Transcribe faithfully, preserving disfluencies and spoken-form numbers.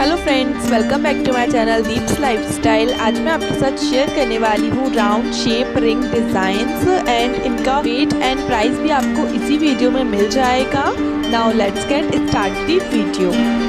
Hello friends, welcome back to my channel Deeps lifestyle. आज मैं आपके साथ शेयर करने वाली हूँ round shape ring designs and इनका वेट एंड प्राइस भी आपको इसी वीडियो में मिल जाएगा। Now let's get start the video.